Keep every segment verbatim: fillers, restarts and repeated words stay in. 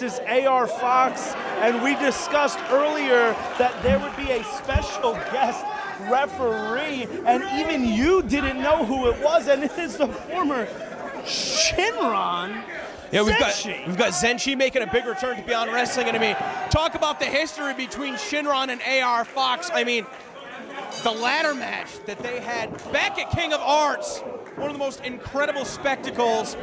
versus A R Fox, and we discussed earlier that there would be a special guest referee, and even you didn't know who it was, and it is the former Shynron. Yeah, we've got, we've got Zenshi making a big return to Beyond Wrestling, and I mean, talk about the history between Shynron and A R Fox. I mean, the ladder match that they had back at King of Arts, one of the most incredible spectacles,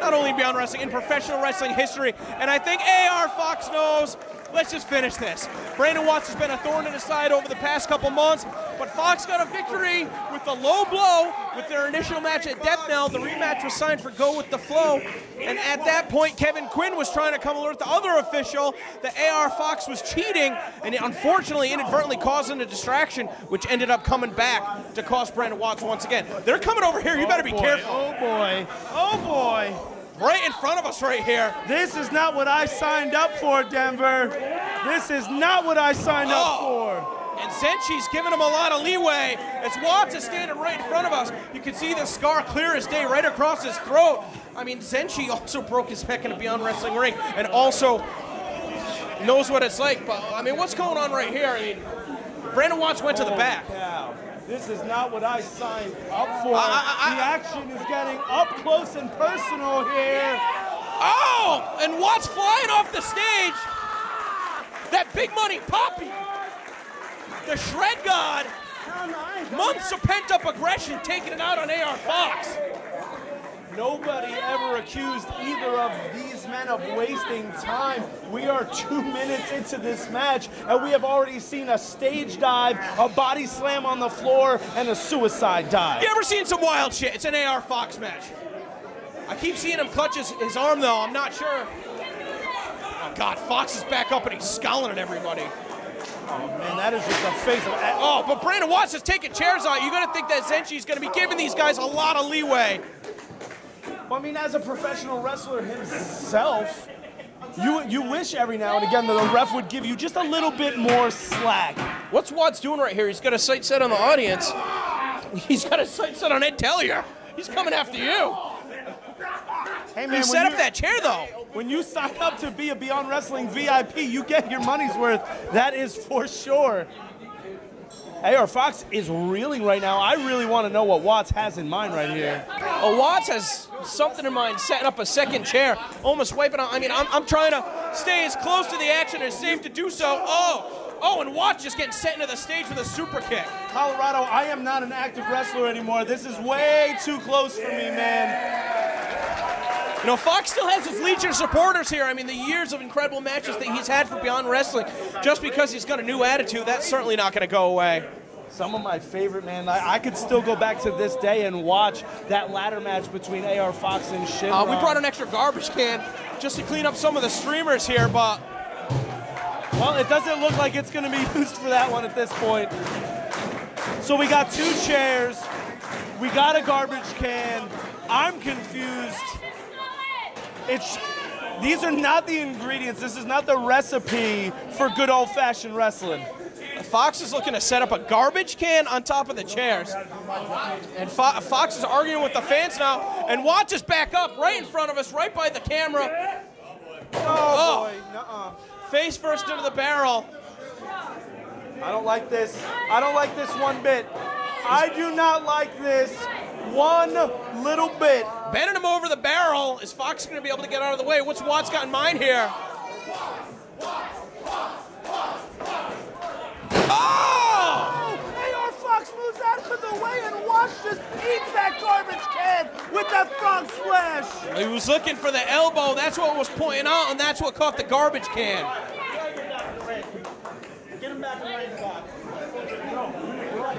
not only in Beyond Wrestling, in professional wrestling history, and I think A R Fox knows, let's just finish this. Brandon Watts has been a thorn in his side over the past couple months, but Fox got a victory with the low blow with their initial match at Death Nell. The rematch was signed for Go with the Flow, and at that point, Kevin Quinn was trying to come alert the other official that A R Fox was cheating, and it unfortunately inadvertently causing a distraction, which ended up coming back to cost Brandon Watts once again. They're coming over here, you better be careful. Oh boy, oh boy. Oh boy. Right in front of us right here. This is not what I signed up for, Denver. This is not what I signed oh. up for. And Zenshi's giving him a lot of leeway. It's Watts is standing right in front of us. You can see the scar clear as day right across his throat. I mean, Zenshi also broke his neck in a Beyond Wrestling ring and also knows what it's like. But, I mean, what's going on right here? I mean, Brandon Watts went oh, to the back. Cow. This is not what I signed up for. I, I, I, the action is getting up close and personal here. Oh, and Watts flying off the stage. That big money poppy. The shred god. Months of pent-up aggression taking it out on A R Fox. Nobody ever accused either of these men of wasting time. We are two minutes into this match, and we have already seen a stage dive, a body slam on the floor, and a suicide dive. You ever seen some wild shit? It's an A R Fox match. I keep seeing him clutch his, his arm, though. I'm not sure. Oh, God, Fox is back up, and he's scowling at everybody. Oh, man, that is just a face of... Oh, but Brandon Watts is taking chairs out. You're going to think that Zenshi's going to be giving these guys a lot of leeway. Well, I mean, as a professional wrestler himself, you you wish every now and again that the ref would give you just a little bit more slack. What's Watts doing right here? He's got a sight set on the audience. He's got a sight set on Ed Tellier. He's coming after you. Hey, man, you set up that chair, though. When you sign up to be a Beyond Wrestling V I P, you get your money's worth. That is for sure. A R Fox is reeling right now. I really want to know what Watts has in mind right here. Oh, Watts has something in mind, setting up a second chair, almost wiping out. I mean, I'm, I'm trying to stay as close to the action as safe to do so. Oh, oh, and Watts just getting set into the stage with a super kick. Colorado, I am not an active wrestler anymore. This is way too close for me, man. You know, Fox still has his legion of supporters here. I mean, the years of incredible matches that he's had for Beyond Wrestling, just because he's got a new attitude, that's certainly not going to go away. Some of my favorite, man, I, I could still go back to this day and watch that ladder match between A R Fox and Shynron. Uh, we brought an extra garbage can just to clean up some of the streamers here, but... Well, it doesn't look like it's going to be used for that one at this point. So we got two chairs. We got a garbage can. I'm confused. It's, these are not the ingredients. This is not the recipe for good old-fashioned wrestling. Fox is looking to set up a garbage can on top of the chairs. And Fo Fox is arguing with the fans now. And Watts is back up right in front of us, right by the camera. Oh, boy. Nuh-uh. Face first into the barrel. I don't like this. I don't like this one bit. I do not like this one little bit. Bending him over the barrel. Is Fox going to be able to get out of the way? What's Watts got in mind here? Oh! A R Fox moves out of the way and Watts just eats that garbage can with that frog splash. He was looking for the elbow. That's what was pointing out, and that's what caught the garbage can. Get him back in range, Fox.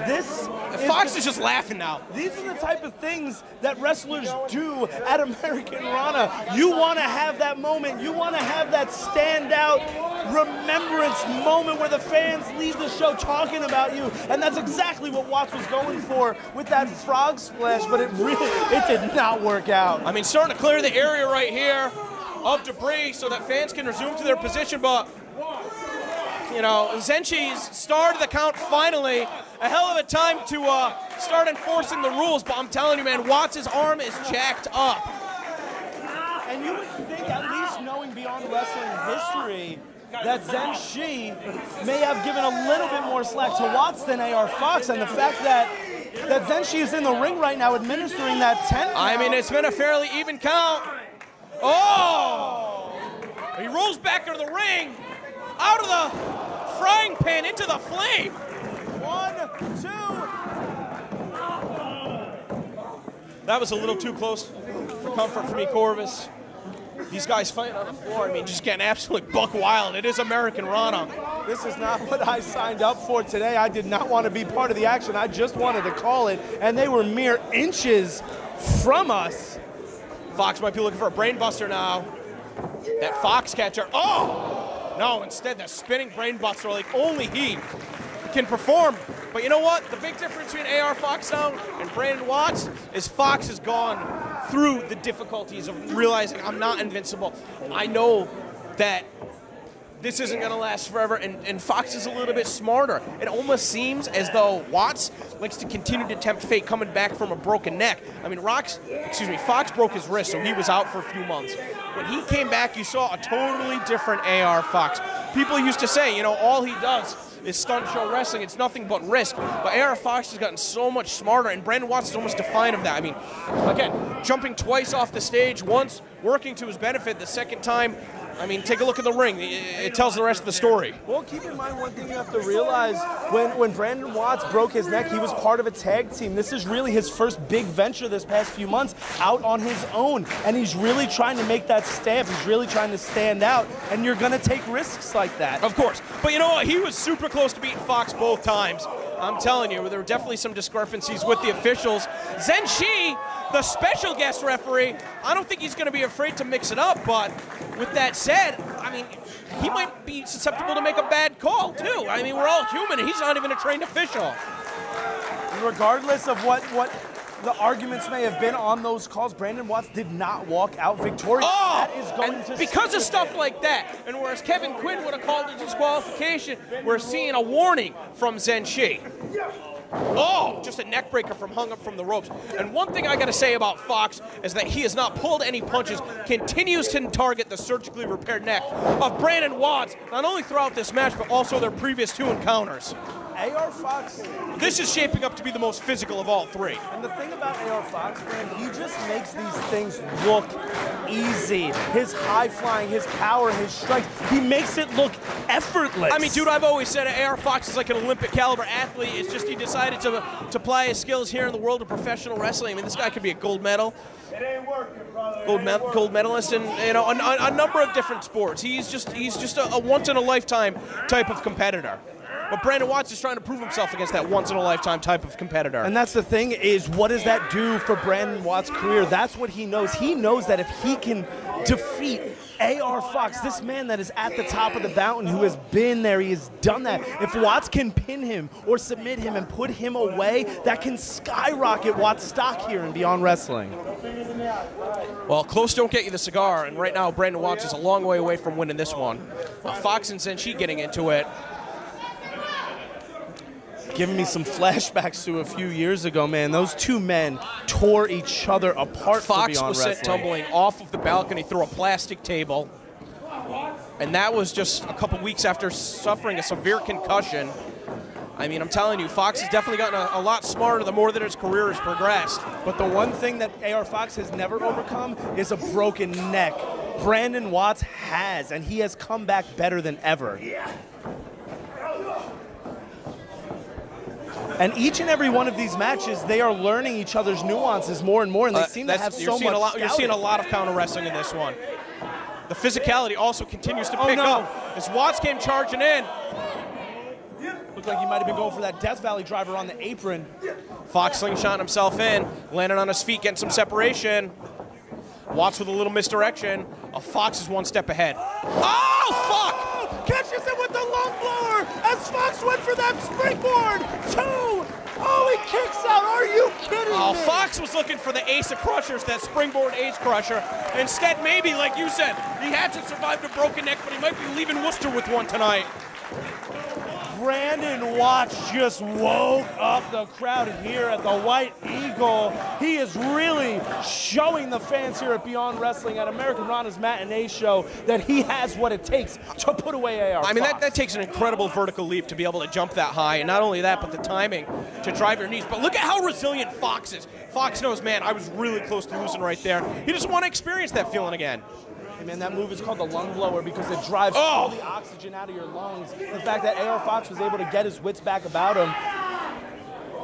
This Fox is, is just laughing now. These are the type of things that wrestlers do at American Rana. You want to have that moment. You want to have that standout remembrance moment where the fans leave the show talking about you. And that's exactly what Watts was going for with that frog splash, but it really, it did not work out. I mean, starting to clear the area right here of debris so that fans can resume to their position, but... You know, Zenshi's started the count finally. A hell of a time to uh, start enforcing the rules, but I'm telling you, man, Watts' arm is jacked up. And you would think, at least knowing beyond Beyond Wrestling history that Zenshi may have given a little bit more slack to Watts than A R Fox, and the fact that that Zenshi is in the ring right now administering that ten count. I mean, it's been a fairly even count. Oh! He rolls back into the ring, out of the frying pan, into the flame. One, two. That was a little too close for comfort for me, Corvus. These guys fighting on the floor, I mean, just getting absolutely buck wild. It is American Rana. This is not what I signed up for today. I did not want to be part of the action. I just wanted to call it, and they were mere inches from us. Fox might be looking for a brain buster now. That Fox catcher, oh! No, instead the spinning brain buster, like only he can perform. But you know what? The big difference between A R Fox now and Brandon Watts is Fox is gone through the difficulties of realizing I'm not invincible. I know that this isn't gonna last forever, and, and Fox is a little bit smarter. It almost seems as though Watts likes to continue to tempt fate coming back from a broken neck. I mean, Rox, excuse me, Fox broke his wrist, so he was out for a few months. When he came back, you saw a totally different A R Fox. People used to say, you know, all he does is stunt show wrestling, it's nothing but risk. But A R Fox has gotten so much smarter, and Brandon Watts is almost defiant of that. I mean, again, jumping twice off the stage, once working to his benefit, the second time, I mean, take a look at the ring. It tells the rest of the story. Well, keep in mind one thing you have to realize. When, when Brandon Watts broke his neck, he was part of a tag team. This is really his first big venture this past few months out on his own. And he's really trying to make that stamp. He's really trying to stand out. And you're going to take risks like that. Of course. But you know what? He was super close to beating Fox both times. I'm telling you, there were definitely some discrepancies with the officials. Zenshi, the special guest referee, I don't think he's going to be afraid to mix it up, but with that said, I mean, he might be susceptible to make a bad call, too. I mean, we're all human, and he's not even a trained official. Regardless of what, what the arguments may have been on those calls, Brandon Watts did not walk out victorious. Oh, that is going to because of stuff him. like that, and whereas Kevin Quinn would have called a disqualification, we're seeing a warning from Zenshi. Oh, just a neck breaker from hung up from the ropes. And one thing I gotta say about Fox is that he has not pulled any punches, continues to target the surgically repaired neck of Brandon Watts, not only throughout this match, but also their previous two encounters. A R Fox. This is shaping up to be the most physical of all three. And the thing about A R Fox, man, he just makes these things look easy. His high flying, his power, his strength, he makes it look effortless. I mean, dude, I've always said A R Fox is like an Olympic caliber athlete. It's just he decided to, to apply his skills here in the world of professional wrestling. I mean, this guy could be a gold medal. It ain't working, brother. Gold, me gold medalist in you know, a, a number of different sports. He's just, he's just a, a once-in-a-lifetime type of competitor. But Brandon Watts is trying to prove himself against that once-in-a-lifetime type of competitor. And that's the thing is, what does that do for Brandon Watts' career? That's what he knows. He knows that if he can defeat A R Fox, this man that is at the top of the mountain, who has been there, he has done that. If Watts can pin him or submit him and put him away, that can skyrocket Watts' stock here in Beyond Wrestling. Well, close don't get you the cigar, and right now Brandon Watts is a long way away from winning this one. Uh, Fox and Zenshi getting into it. Giving me some flashbacks to a few years ago, man. Those two men tore each other apart. Fox was sent tumbling off of the balcony through a plastic table. And that was just a couple weeks after suffering a severe concussion. I mean, I'm telling you, Fox has definitely gotten a, a lot smarter the more that his career has progressed. But the one thing that A R Fox has never overcome is a broken neck. Brandon Watts has, and he has come back better than ever. Yeah. And each and every one of these matches, they are learning each other's nuances more and more, and they uh, seem to have so much a lot, You're seeing a lot of counter wrestling in this one. The physicality also continues to oh, pick no. up as Watts came charging in. Looked like he might have been going for that Death Valley driver on the apron. Fox slingshot himself in, landing on his feet, getting some separation. Watts with a little misdirection. Oh, Fox is one step ahead. Oh, fuck! Catches it with the long blower as Fox went for that springboard. Two! Oh, he kicks out. Are you kidding oh, me? Oh, Fox was looking for the ace of crushers, that springboard ace crusher. Instead, maybe, like you said, he hasn't survived a broken neck, but he might be leaving Worcester with one tonight. Brandon Watts just woke up the crowd here at the White Eagle. He is really showing the fans here at Beyond Wrestling at American Rana's matinee show that he has what it takes to put away A R Fox. I mean, that, that takes an incredible vertical leap to be able to jump that high, and not only that, but the timing to drive your knees. But look at how resilient Fox is. Fox knows, man, I was really close to losing right there. He just wants to experience that feeling again. Hey man, that move is called the lung blower because it drives oh. all the oxygen out of your lungs. The fact that A R Fox was able to get his wits back about him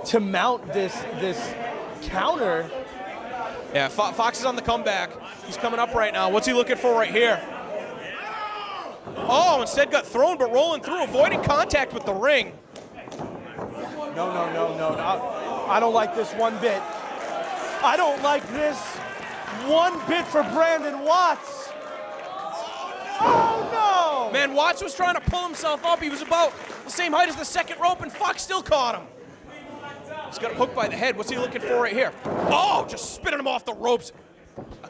to mount this this counter. Yeah, Fo Fox is on the comeback. He's coming up right now. What's he looking for right here? Oh, instead got thrown, but rolling through, avoiding contact with the ring. No, no, no, no. no. I don't like this one bit. I don't like this one bit for Brandon Watts. Oh, no! Man, Watts was trying to pull himself up. He was about the same height as the second rope, and Fox still caught him. He's got hooked by the head. What's he looking for right here? Oh, just spinning him off the ropes.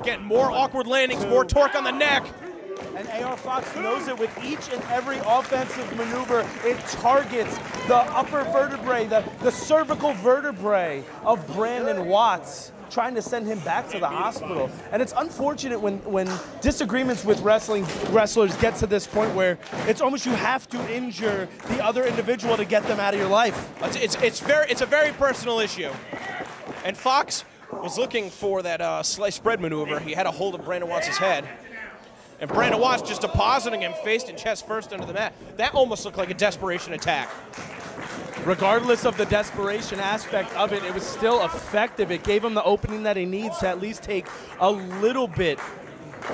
Again, more awkward landings, more torque on the neck. And A R Fox knows it with each and every offensive maneuver. It targets the upper vertebrae, the, the cervical vertebrae of Brandon Watts, trying to send him back to the hospital. And it's unfortunate when, when disagreements with wrestling wrestlers get to this point where it's almost you have to injure the other individual to get them out of your life. It's, it's, it's, very, it's a very personal issue. And Fox was looking for that uh, sliced bread maneuver. He had a hold of Brandon Watts' head. And Brandon Watts just depositing him face and chest first under the mat. That almost looked like a desperation attack. Regardless of the desperation aspect of it, it was still effective. It gave him the opening that he needs to at least take a little bit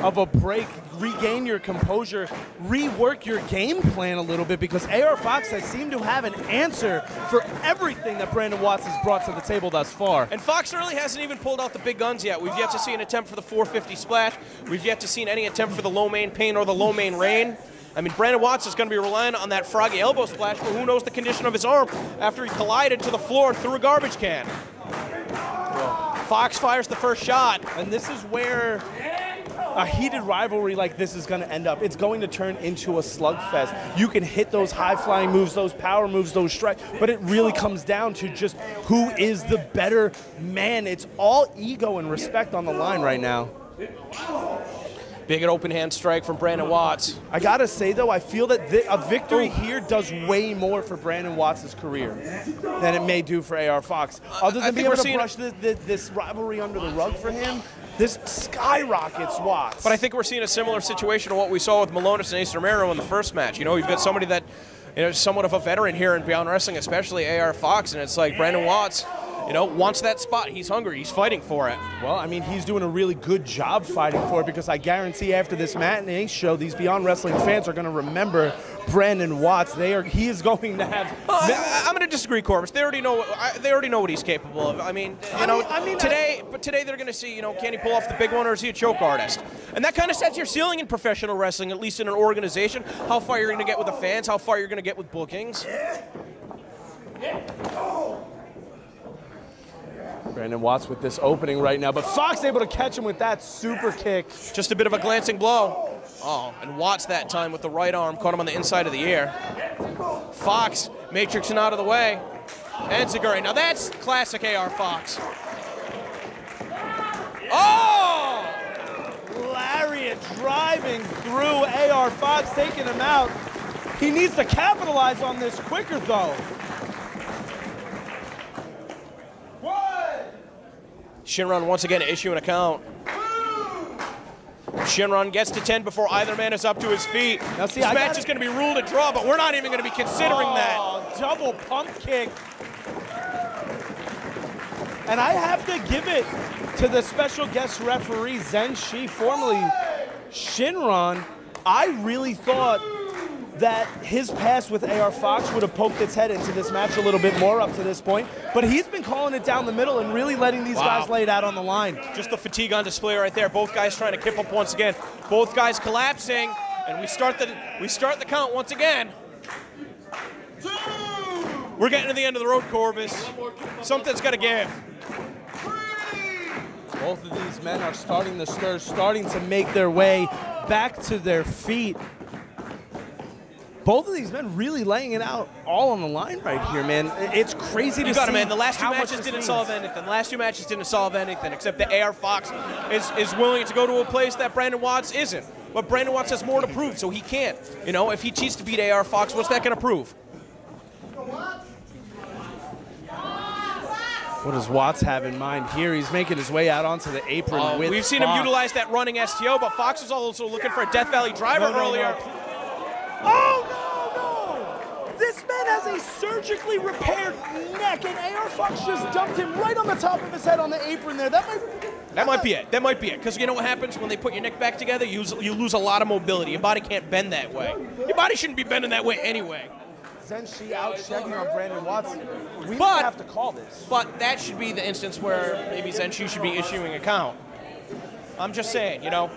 of a break, regain your composure, rework your game plan a little bit, because A R Fox has seemed to have an answer for everything that Brandon Watts has brought to the table thus far. And Fox really hasn't even pulled out the big guns yet. We've yet to see an attempt for the four fifty splash. We've yet to see any attempt for the low main pain or the low main rain. I mean, Brandon Watts is going to be relying on that froggy elbow splash, but who knows the condition of his arm after he collided to the floor through a garbage can. Well, Fox fires the first shot. And this is where a heated rivalry like this is going to end up. It's going to turn into a slugfest. You can hit those high-flying moves, those power moves, those strikes, but it really comes down to just who is the better man. It's all ego and respect on the line right now. Big open hand strike from Brandon Watts. I gotta say though, I feel that a victory here does way more for Brandon Watts' career than it may do for A R Fox. Other than being able to brush the, the, this rivalry under the rug for him, this skyrockets Watts. But I think we're seeing a similar situation to what we saw with Malonis and Ace Romero in the first match. You know, you've got somebody that, you know, somewhat of a veteran here in Beyond Wrestling, especially A R Fox, and it's like Brandon Watts, you know, wants that spot. He's hungry. He's fighting for it. Well, I mean, he's doing a really good job fighting for it, because I guarantee after this matinee show, these Beyond Wrestling fans are going to remember Brandon Watts. They are. He is going to have. Uh, I, I'm going to disagree, Corbus. They already know. What, I, they already know what he's capable of. I mean, you I know, mean, I mean, today. But today they're going to see. You know, can he pull off the big one, or is he a choke artist? And that kind of sets your ceiling in professional wrestling, at least in an organization. How far you're going to get with the fans? How far you're going to get with bookings? Brandon Watts with this opening right now, but Fox able to catch him with that super kick. Just a bit of a glancing blow. Oh, and Watts that time with the right arm, caught him on the inside of the ear. Fox matrixing out of the way. And Zaguri. Now that's classic A R Fox. Oh! Lariat driving through A R Fox, taking him out. He needs to capitalize on this quicker, though. Shynron once again issuing a count. Shynron gets to ten before either man is up to his feet. Now see, this I match is going to be ruled a draw, but we're not even going to be considering oh, that. Double pump kick. And I have to give it to the special guest referee, Zenshi, formerly Shynron. I really thought that his past with A R Fox would have poked its head into this match a little bit more up to this point, but he's been calling it down the middle and really letting these wow. guys lay it out on the line. Just the fatigue on display right there. Both guys trying to kip up once again. Both guys collapsing, and we start the we start the count once again. Two. We're getting to the end of the road, Corbus. Something's got to give. Three. Both of these men are starting to stir, starting to make their way back to their feet. both of these men really laying it out all on the line right here, man. It's crazy to see. You got it, man. The last two matches didn't solve anything. The last two matches didn't solve anything, except the A R Fox is, is willing to go to a place that Brandon Watts isn't. But Brandon Watts has more to prove, so he can't. You know, if he cheats to beat A R Fox, what's that going to prove? What does Watts have in mind here? He's making his way out onto the apron uh, with We've seen Fox. him utilize that running S T O, but Fox was also looking for a Death Valley driver no, no, earlier. No. Oh, no, no! This man has a surgically repaired neck, and A R Fox just dumped him right on the top of his head on the apron there. That might... That might be it. That might be it. Because you know what happens when they put your neck back together? You, you lose a lot of mobility. Your body can't bend that way. Your body shouldn't be bending that way anyway. Zenshi out checking on Brandon Watts. We but, have to call this. But that should be the instance where maybe Zenshi should be issuing a count. I'm just saying, you know,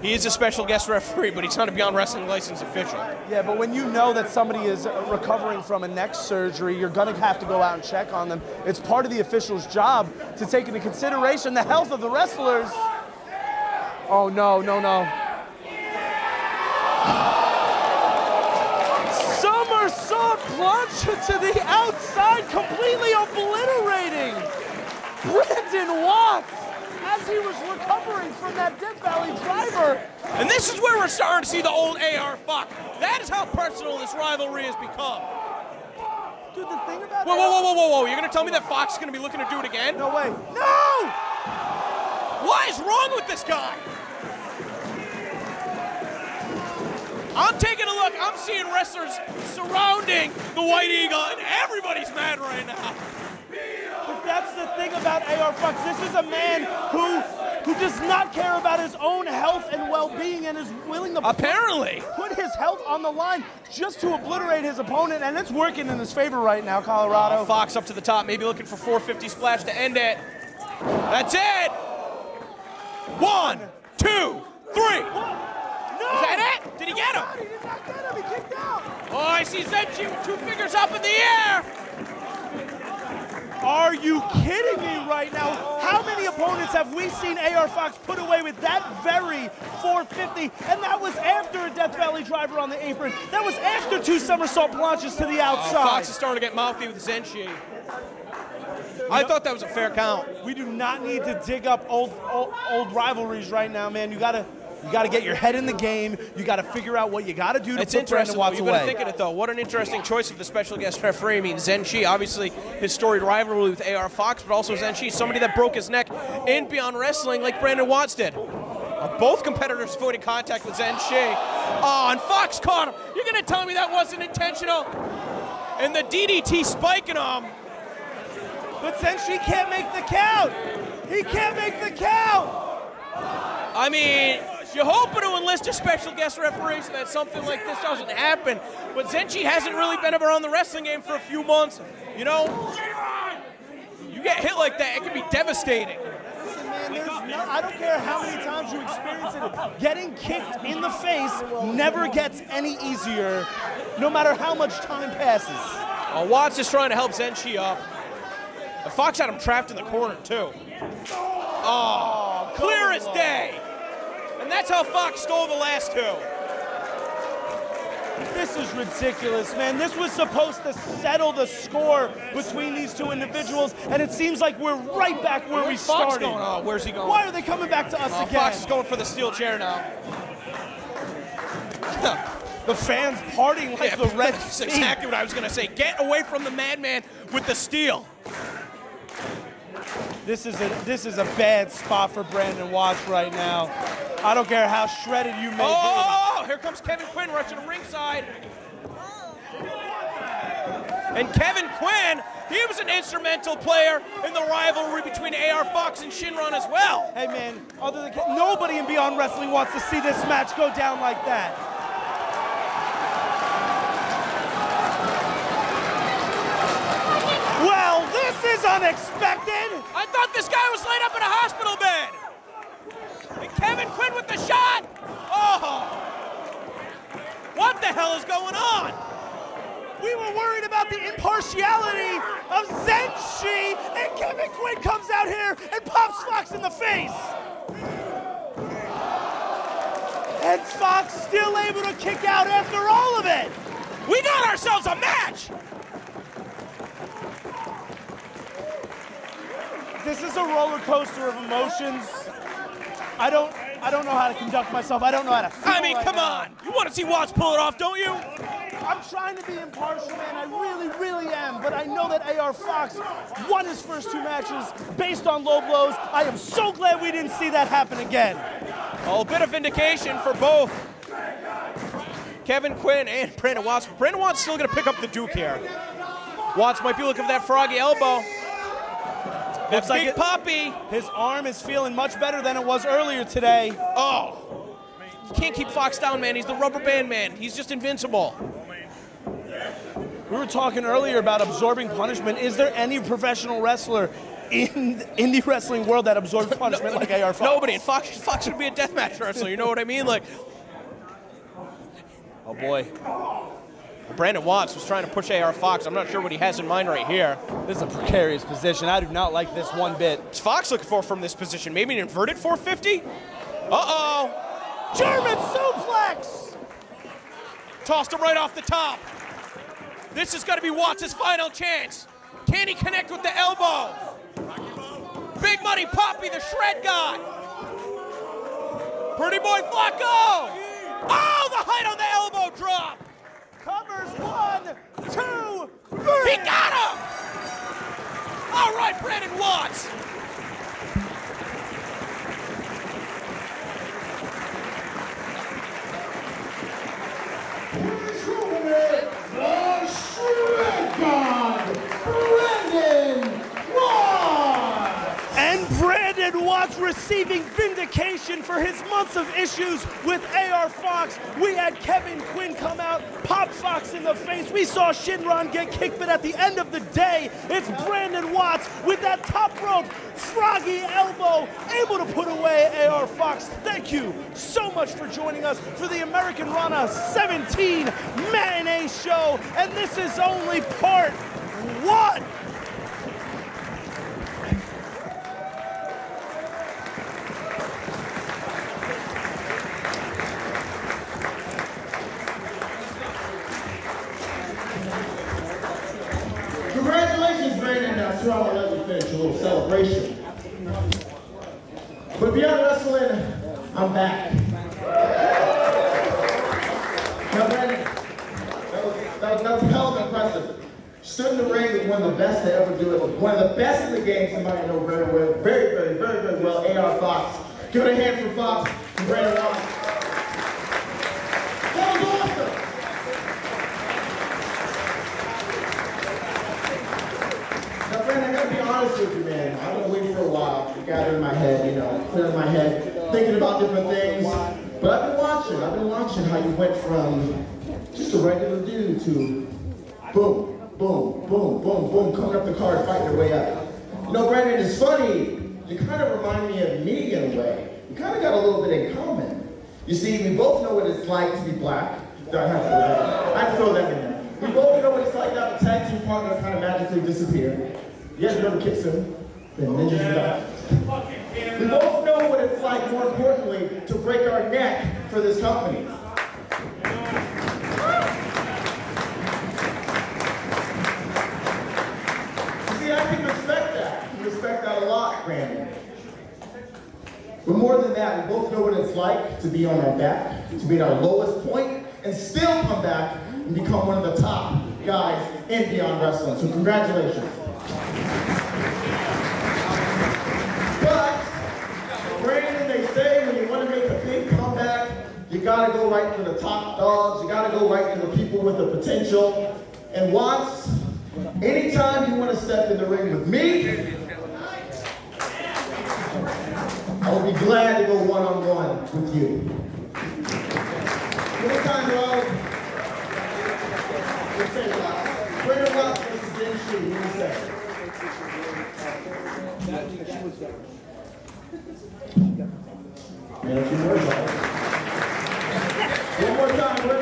he is a special guest referee, but he's not a Beyond Wrestling licensed official. Yeah, but when you know that somebody is recovering from a neck surgery, you're going to have to go out and check on them. It's part of the official's job to take into consideration the health of the wrestlers. Oh, no, no, no. Somersault plunge to the outside, completely obliterating Brandon Watts as he was recovering from that Death Valley driver. And this is where we're starting to see the old A R Fox. That is how personal this rivalry has become. Dude, the thing about Whoa, whoa, whoa, whoa, whoa, you're gonna tell me that Fox is gonna be looking to do it again? No way. No! What is wrong with this guy? I'm taking a look, I'm seeing wrestlers surrounding the White Eagle, and everybody's mad right now. But that's the thing about A R Fox. This is a man who who does not care about his own health and well-being and is willing to apparently put his health on the line just to obliterate his opponent, and it's working in his favor right now, Colorado. Uh, Fox up to the top, maybe looking for four fifty splash to end it. That's it! One, two, three! No! Is that it? Did he get him? He did not get him, he kicked out! Oh, I see Zenshi with two fingers up in the air! Are you kidding me right now? How many opponents have we seen A R Fox put away with that very four fifty? And that was after a Death Valley driver on the apron. That was after two somersault planches to the outside. Uh, Fox is starting to get mouthy with Zenshi. I thought that was a fair count. We do not need to dig up old old, old rivalries right now, man. You gotta you gotta get your head in the game. You gotta figure out what you gotta do to it's put Brandon Watts away. It's interesting. You've been thinking it though. What an interesting choice of the special guest referee. I mean, Zenshi, obviously his storied rivalry with A R Fox, but also Zenshi, somebody that broke his neck in Beyond Wrestling, like Brandon Watts did. Both competitors avoided contact with Zenshi. Oh, and Fox caught him. You're gonna tell me that wasn't intentional? And the D D T spiking him. But Zenshi can't make the count. He can't make the count. I mean, you're hoping to enlist a special guest referee so that something like this doesn't happen. But Zenshi hasn't really been around the wrestling game for a few months. You know, you get hit like that, it can be devastating. Listen, man, there's no, I don't care how many times you experience it. Getting kicked in the face never gets any easier, no matter how much time passes. Uh, Watts is trying to help Zenshi up. The Fox had him trapped in the corner, too. Oh, clear as day. And that's how Fox stole the last two. This is ridiculous, man. This was supposed to settle the score between these two individuals, and it seems like we're right back where we started. Fox going? Oh, where's he going? Why are they coming back to us oh, again? Fox is going for the steel chair now. The fans partying like yeah, the Red That's team. Exactly what I was gonna say. Get away from the madman with the steel. This is a this is a bad spot for Brandon Watts right now. I don't care how shredded you may be. Oh, oh, oh, here comes Kevin Quinn rushing to ringside. And Kevin Quinn, he was an instrumental player in the rivalry between A R Fox and Shynron as well. Hey man, other than nobody in Beyond Wrestling wants to see this match go down like that. Well, this is unexpected. I thought this guy was laid up in a hospital bed. And Kevin Quinn with the shot. Oh, what the hell is going on? We were worried about the impartiality of Zenshi, and Kevin Quinn comes out here and pops Fox in the face. And Fox still able to kick out after all of it. We got ourselves a match! This is a roller coaster of emotions. I don't I don't know how to conduct myself. I don't know how to feel I mean, right come now. on! You want to see Watts pull it off, don't you? I'm trying to be impartial, man. I really, really am. But I know that A R Fox won his first two matches based on low blows. I am so glad we didn't see that happen again. Well, a bit of vindication for both Kevin Quinn and Brandon Watts. Brandon Watts still going to pick up the Duke here. Watts might be looking for that froggy elbow. Looks like Big Poppy. His arm is feeling much better than it was earlier today. Oh, you can't keep Fox down, man. He's the rubber band man. He's just invincible. We were talking earlier about absorbing punishment. Is there any professional wrestler in in the wrestling world that absorbs punishment no, like A R Fox? Nobody. And Fox, Fox should be a deathmatch wrestler. You know what I mean? Like. Oh boy. Brandon Watts was trying to push A R Fox. I'm not sure what he has in mind right here. This is a precarious position. I do not like this one bit. What's Fox looking for from this position? Maybe an inverted four fifty? Uh-oh. German suplex! Tossed him right off the top. This has got to be Watts' final chance. Can he connect with the elbow? Big Money Poppy, the shred god. Pretty Boy Flacco! Oh, the height on the elbow drop! Covers one, two, three. He got him! All right, Brandon Watts. The Shred God, Brandon Watts. And Brandon Watts receiving vindication for his months of issues with A R Fox. We had Kevin Quinn come out, pop Fox in the face. We saw Shynron get kicked, but at the end of the day, it's Brandon Watts with that top rope, froggy elbow, able to put away A R Fox. Thank you so much for joining us for the American Rana seventeen Matinee Show, and this is only part one. Celebration. But Beyond Wrestling, I'm back. Now, Brandon, that was, that, that was hell of impressive. Stood in the ring with one of the best to ever do it. One of the best in the game, somebody I know very well, very, very, very, very well, A R Fox. Give it a hand for Fox and Brandon Watts. That was awesome. Brandon, I gotta be honest with you, man. I've been waiting for a while. It got in my head, you know, clearing my head, thinking about different things. But I've been watching, I've been watching how you went from just a regular dude to boom, boom, boom, boom, boom, coming up the card, fighting your way up. You know, Brandon, it's funny. You kind of remind me of me in a way. You kind of got a little bit in common. You see, we both know what it's like to be black. No, I have to throw that. I have to throw that in there. We both know what it's like to have a tag team partner kind of magically disappear. You guys remember Kitsune? The ninjas and all. We both know what it's like, more importantly, to break our neck for this company. You see, I can respect that. I can respect that a lot, Brandon. But more than that, we both know what it's like to be on our back, to be at our lowest point, and still come back and become one of the top guys in Beyond Wrestling. So congratulations. But, Brandon, they say when you want to make a big comeback, you gotta go right for the top dogs, you gotta go right for the people with the potential. And Watts, anytime you want to step in the ring with me, I'll be glad to go one-on-one with you. Anytime, dog. Let's say Watts. Brandon Watts versus Zenshi, what do you say? One more time.